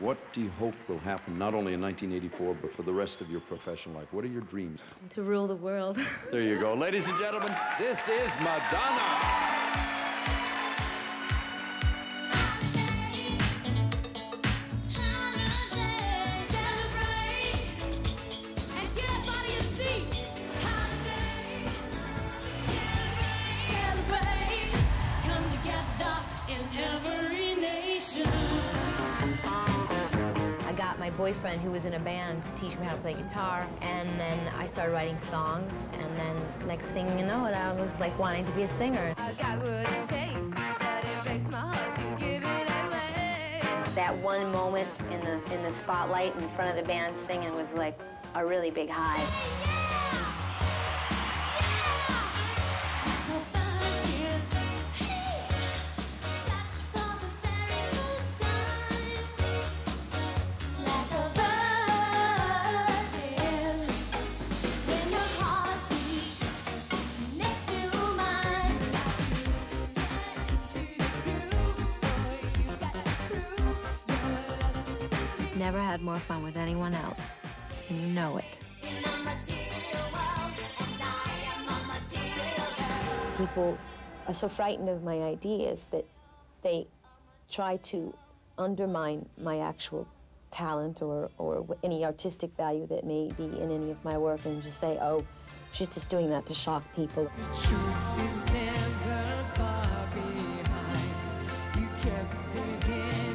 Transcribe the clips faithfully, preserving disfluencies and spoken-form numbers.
What do you hope will happen, not only in nineteen eighty-four, but for the rest of your professional life? What are your dreams? To rule the world. There you go. Ladies and gentlemen, this is Madonna. Boyfriend who was in a band to teach me how to play guitar, and then I started writing songs, and then next thing you know it, I was like wanting to be a singer. I got wood and taste, but it breaks my heart to give it away. That one moment in the in the spotlight in front of the band singing was like a really big high. Never had more fun with anyone else, and you know it. People are so frightened of my ideas that they try to undermine my actual talent or, or any artistic value that may be in any of my work and just say, oh, she's just doing that to shock people. The truth is never far behind. You kept it hidden.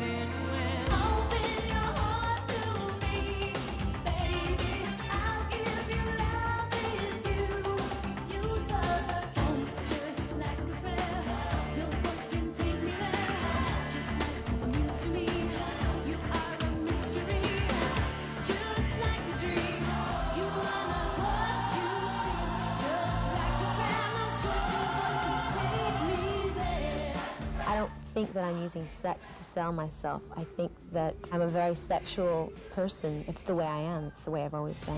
I think that I'm using sex to sell myself. I think that I'm a very sexual person. It's the way I am. It's the way I've always been.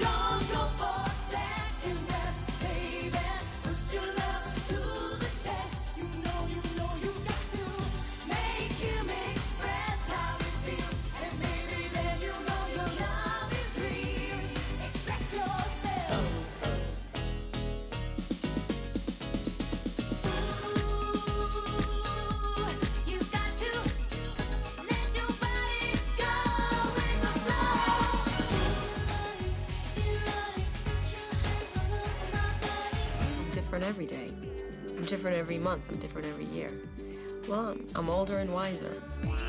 Don't go for that invest, baby. Put your love to the test. You know, you know, you got to make him express how it feels. And maybe then you know your love is real. Express yourself. Every day. I'm different every month. I'm different every year. Well, I'm, I'm older and wiser. Wow.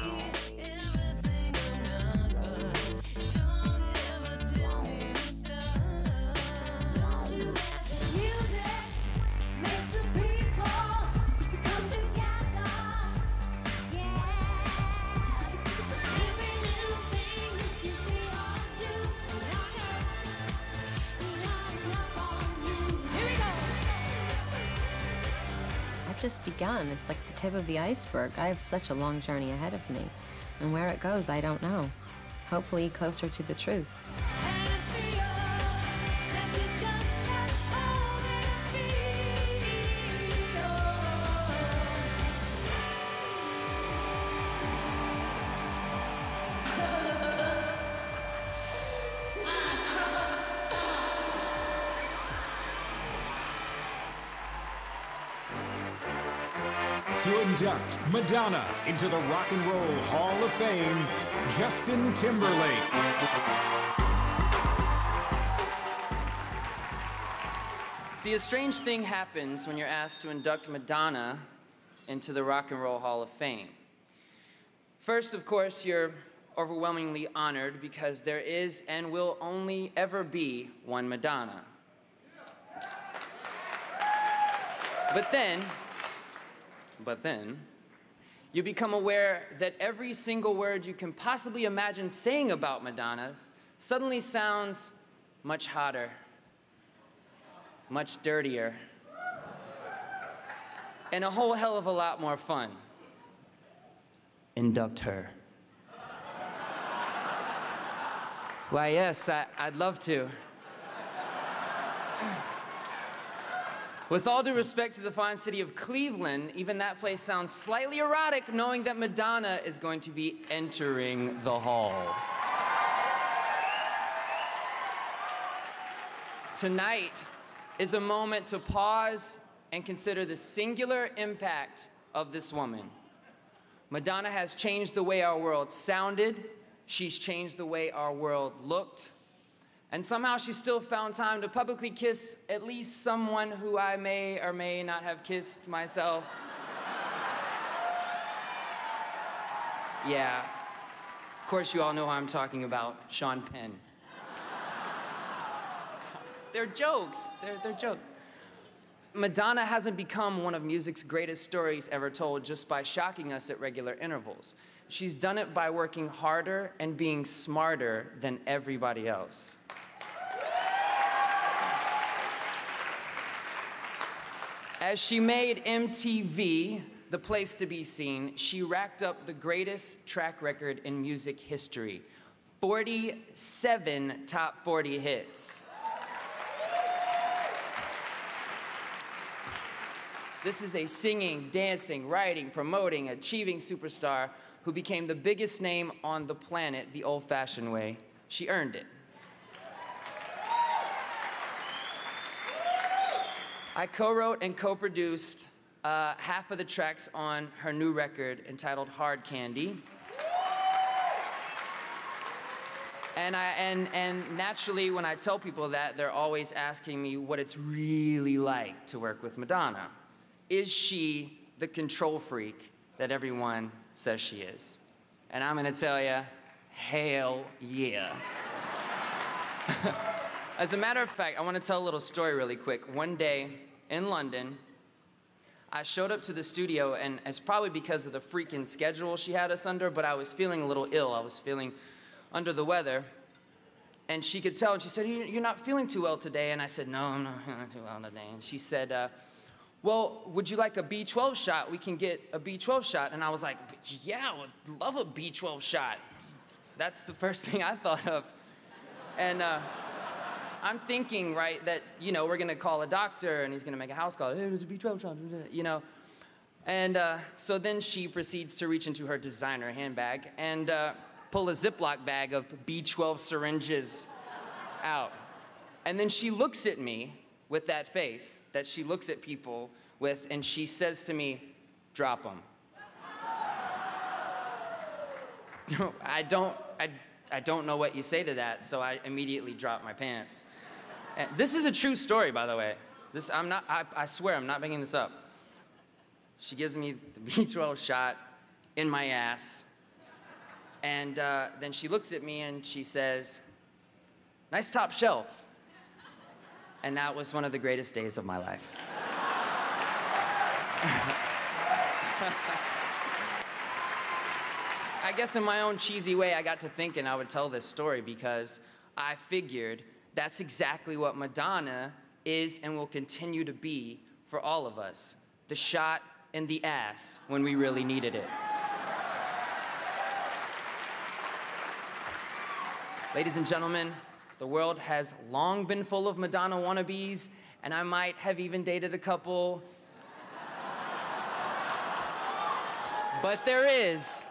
Just begun. It's like the tip of the iceberg. I have such a long journey ahead of me, and where it goes, I don't know. Hopefully closer to the truth. To induct Madonna into the Rock and Roll Hall of Fame, Justin Timberlake. See, a strange thing happens when you're asked to induct Madonna into the Rock and Roll Hall of Fame. First, of course, you're overwhelmingly honored because there is and will only ever be one Madonna. But then, But then, you become aware that every single word you can possibly imagine saying about Madonna's suddenly sounds much hotter, much dirtier, and a whole hell of a lot more fun. Induct her. Why, yes, I, I'd love to. With all due respect to the fine city of Cleveland, even that place sounds slightly erotic knowing that Madonna is going to be entering the hall. Tonight is a moment to pause and consider the singular impact of this woman. Madonna has changed the way our world sounded, she's changed the way our world looked, and somehow she still found time to publicly kiss at least someone who I may or may not have kissed myself. Yeah, of course you all know who I'm talking about, Sean Penn. They're jokes, they're, they're jokes. Madonna hasn't become one of music's greatest stories ever told just by shocking us at regular intervals. She's done it by working harder and being smarter than everybody else. As she made M T V the place to be seen, she racked up the greatest track record in music history, forty-seven top forty hits. This is a singing, dancing, writing, promoting, achieving superstar who became the biggest name on the planet the old-fashioned way. She earned it. I co-wrote and co-produced uh, half of the tracks on her new record entitled Hard Candy. And, I, and, and naturally, when I tell people that, they're always asking me what it's really like to work with Madonna. Is she the control freak that everyone says she is? And I'm gonna tell you, hell yeah. As a matter of fact, I wanna tell a little story really quick. One day in London, I showed up to the studio, and it's probably because of the freaking schedule she had us under, but I was feeling a little ill. I was feeling under the weather. And she could tell, and she said, you're not feeling too well today. And I said, no, I'm not feeling too well today. And she said, uh, well, would you like a B twelve shot? We can get a B twelve shot. And I was like, yeah, I would love a B twelve shot. That's the first thing I thought of. And uh, I'm thinking, right, that, you know, we're gonna call a doctor and he's gonna make a house call. Hey, there's a B twelve shot, you know. And uh, so then she proceeds to reach into her designer handbag and uh, pull a Ziploc bag of B twelve syringes out. And then she looks at me with that face that she looks at people with, and she says to me, drop them. No, I don't, I, I don't know what you say to that, so I immediately dropped my pants. And this is a true story, by the way. This, I'm not, I, I swear, I'm not making this up. She gives me the B twelve shot in my ass, and uh, then she looks at me and she says, nice top shelf. And that was one of the greatest days of my life. I guess in my own cheesy way, I got to thinking I would tell this story because I figured that's exactly what Madonna is and will continue to be for all of us. The shot in the ass when we really needed it. Ladies and gentlemen, the world has long been full of Madonna wannabes, and I might have even dated a couple. But there is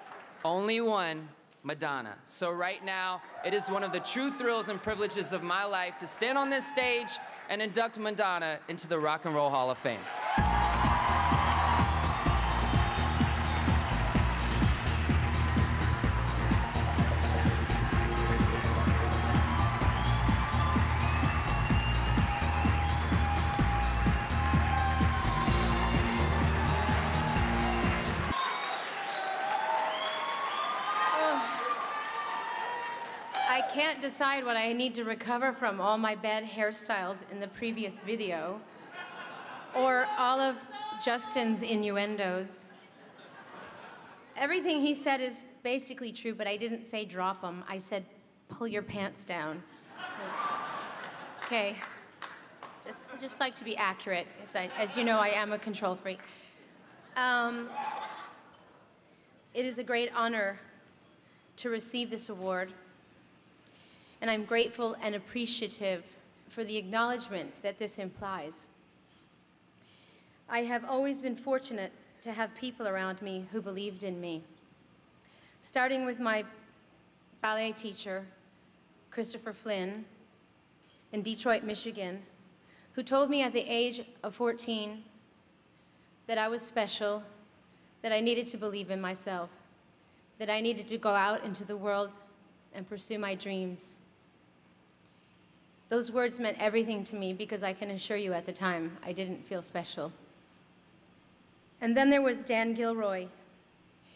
only one Madonna. So right now, it is one of the true thrills and privileges of my life to stand on this stage and induct Madonna into the Rock and Roll Hall of Fame. Decide what I need to recover from all my bad hairstyles in the previous video, or all of Justin's innuendos. Everything he said is basically true, but I didn't say drop them. I said, pull your pants down. Okay, just, just like to be accurate, as, I, as you know, I am a control freak. Um, it is a great honor to receive this award. And I'm grateful and appreciative for the acknowledgement that this implies. I have always been fortunate to have people around me who believed in me. Starting with my ballet teacher, Christopher Flynn, in Detroit, Michigan, who told me at the age of fourteen that I was special, that I needed to believe in myself, that I needed to go out into the world and pursue my dreams. Those words meant everything to me because I can assure you at the time I didn't feel special. And then there was Dan Gilroy.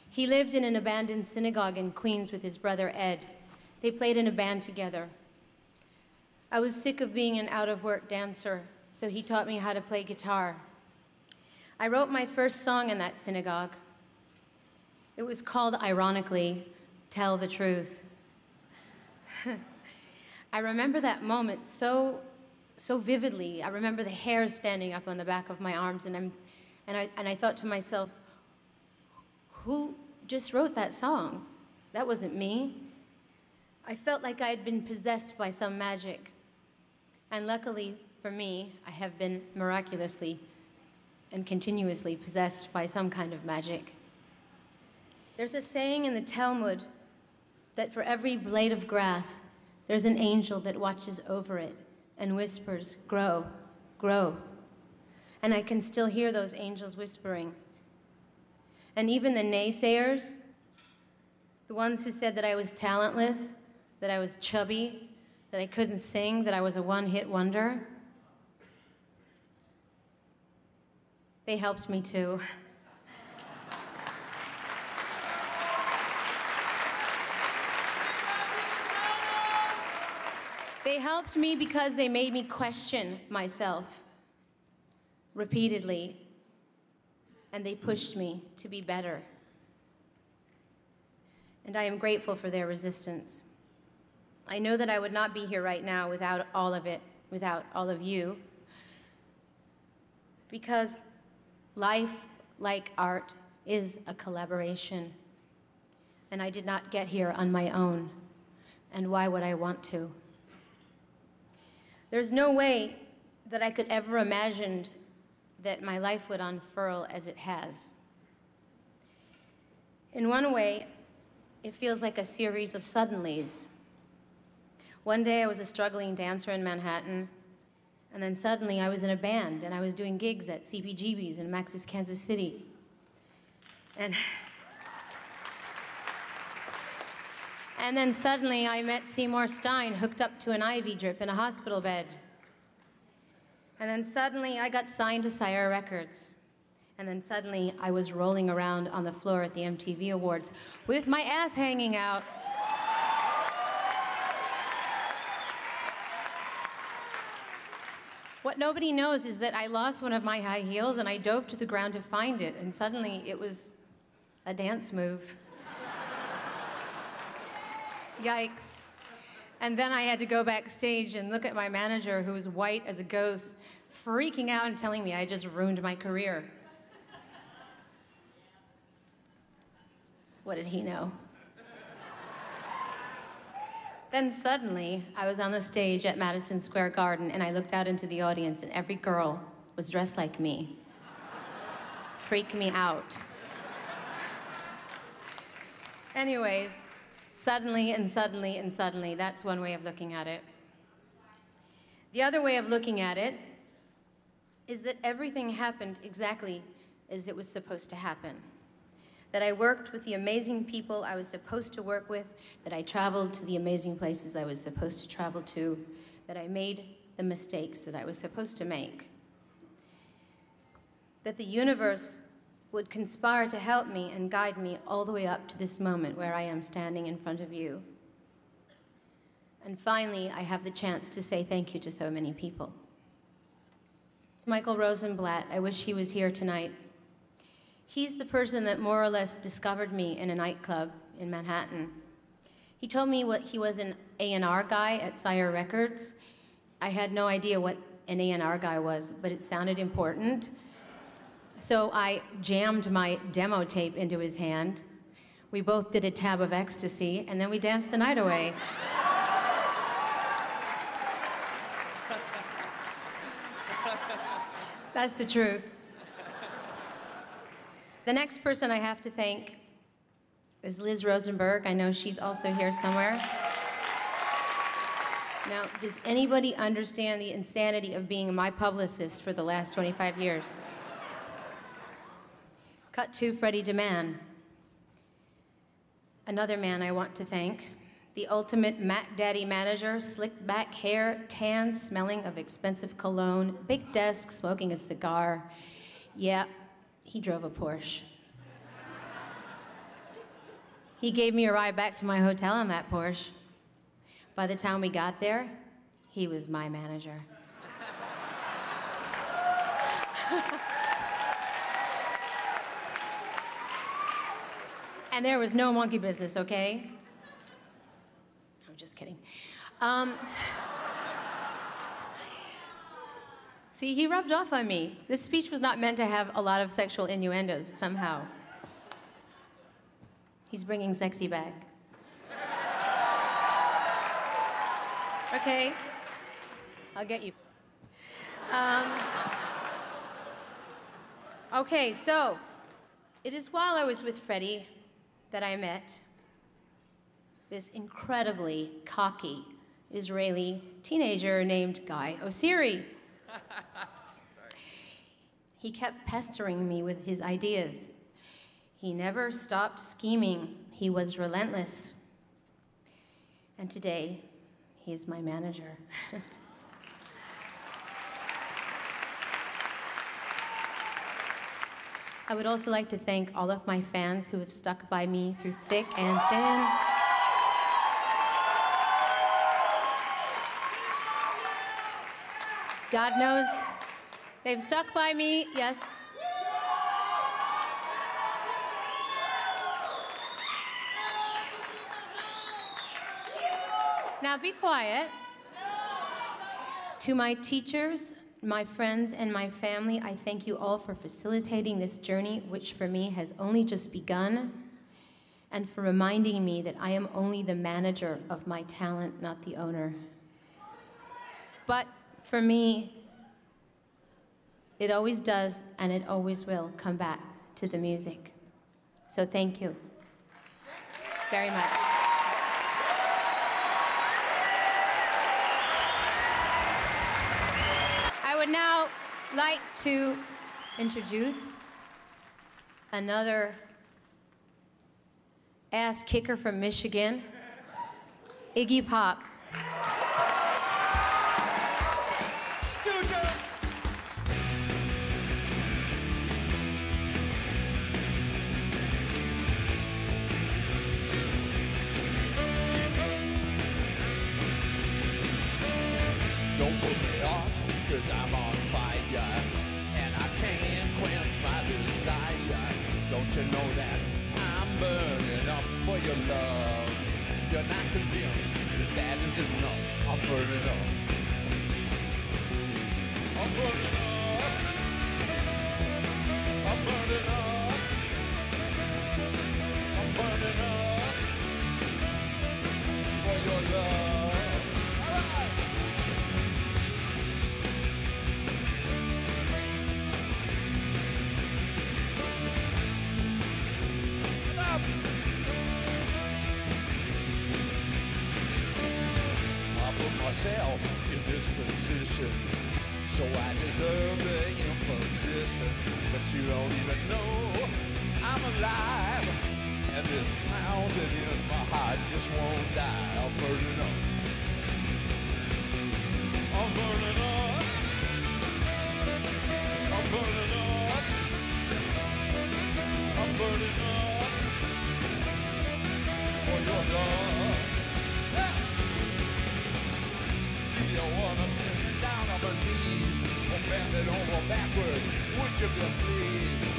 He lived in an abandoned synagogue in Queens with his brother Ed. They played in a band together. I was sick of being an out-of-work dancer, so he taught me how to play guitar. I wrote my first song in that synagogue. It was called, ironically, Tell the Truth. I remember that moment so, so vividly. I remember the hair standing up on the back of my arms, and, I'm, and, I, and I thought to myself, who just wrote that song? That wasn't me. I felt like I had been possessed by some magic. And luckily for me, I have been miraculously and continuously possessed by some kind of magic. There's a saying in the Talmud that for every blade of grass, there's an angel that watches over it and whispers, grow, grow. And I can still hear those angels whispering. And even the naysayers, the ones who said that I was talentless, that I was chubby, that I couldn't sing, that I was a one-hit wonder, they helped me too. They helped me because they made me question myself repeatedly, and they pushed me to be better. And I am grateful for their resistance. I know that I would not be here right now without all of it, without all of you, because life, like art, is a collaboration. And I did not get here on my own, and why would I want to? There's no way that I could ever imagine that my life would unfurl as it has. In one way, it feels like a series of suddenlies. One day I was a struggling dancer in Manhattan, and then suddenly I was in a band, and I was doing gigs at C B G B's in Max's Kansas City. And, and then suddenly I met Seymour Stein hooked up to an I V drip in a hospital bed. And then suddenly I got signed to Sire Records. And then suddenly I was rolling around on the floor at the M T V Awards with my ass hanging out. What nobody knows is that I lost one of my high heels and I dove to the ground to find it, and suddenly it was a dance move. Yikes. And then I had to go backstage and look at my manager, who was white as a ghost, freaking out and telling me I just ruined my career. What did he know? Then suddenly, I was on the stage at Madison Square Garden, and I looked out into the audience, and every girl was dressed like me. Freaked me out. Anyways, suddenly and suddenly and suddenly, that's one way of looking at it. The other way of looking at it is that everything happened exactly as it was supposed to happen. That I worked with the amazing people I was supposed to work with, that I traveled to the amazing places I was supposed to travel to, that I made the mistakes that I was supposed to make. That the universe would conspire to help me and guide me all the way up to this moment where I am standing in front of you. And finally, I have the chance to say thank you to so many people. Michael Rosenblatt, I wish he was here tonight. He's the person that more or less discovered me in a nightclub in Manhattan. He told me what he was an A and R guy at Sire Records. I had no idea what an A and R guy was, but it sounded important. So I jammed my demo tape into his hand. We both did a tab of ecstasy, and then we danced the night away. That's the truth. The next person I have to thank is Liz Rosenberg. I know she's also here somewhere. Now, does anybody understand the insanity of being my publicist for the last twenty-five years? Cut to Freddie DeMann. Another man I want to thank. The ultimate Mac Daddy manager, slick back hair, tan, smelling of expensive cologne, big desk, smoking a cigar. Yeah, he drove a Porsche. He gave me a ride back to my hotel on that Porsche. By the time we got there, he was my manager. And there was no monkey business, okay? I'm just kidding. Um, see, he rubbed off on me. This speech was not meant to have a lot of sexual innuendos, somehow. He's bringing sexy back. Okay, I'll get you. Um, okay, so it is while I was with Freddie that I met this incredibly cocky Israeli teenager named Guy Osiri. He kept pestering me with his ideas. He never stopped scheming. He was relentless. And today, he is my manager. I would also like to thank all of my fans who have stuck by me through thick and thin. God knows, they've stuck by me, yes. Now be quiet. To my teachers, my friends and my family, I thank you all for facilitating this journey, which for me has only just begun, and for reminding me that I am only the manager of my talent, not the owner. But for me, it always does, and it always will come back to the music. So thank you very much. I would now like to introduce another ass kicker from Michigan, Iggy Pop. Don't put me off, cause I'm on fire, and I can't quench my desire. Don't you know that I'm burning up for your love? You're not convinced that that is enough. I'm burning up, I'm burning up, I'm burning up, I'm burning up for your love. Myself in this position, so I deserve the imposition. But you don't even know I'm alive, and this pounding in my heart just won't die. I'm burning up, I'm burning up, I'm burning up, I'm burning up for your love. You wanna sit me down on my knees or bend it over backwards, would you be pleased?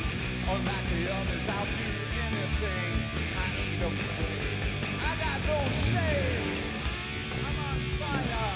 Unlike the others, I'll do anything. I ain't afraid, I got no shame, I'm on fire.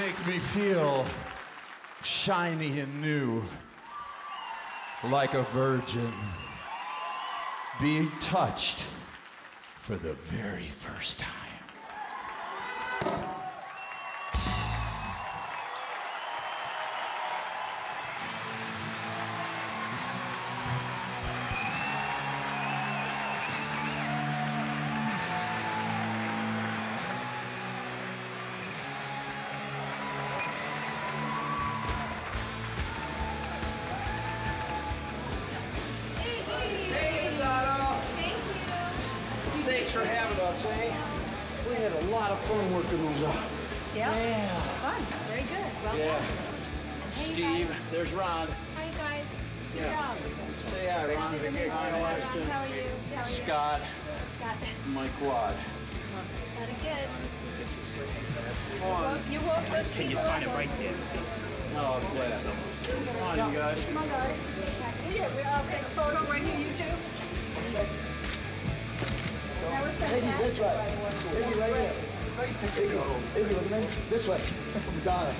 make me feel shiny and new, like a virgin, being touched for the very first time. This way, Madonna.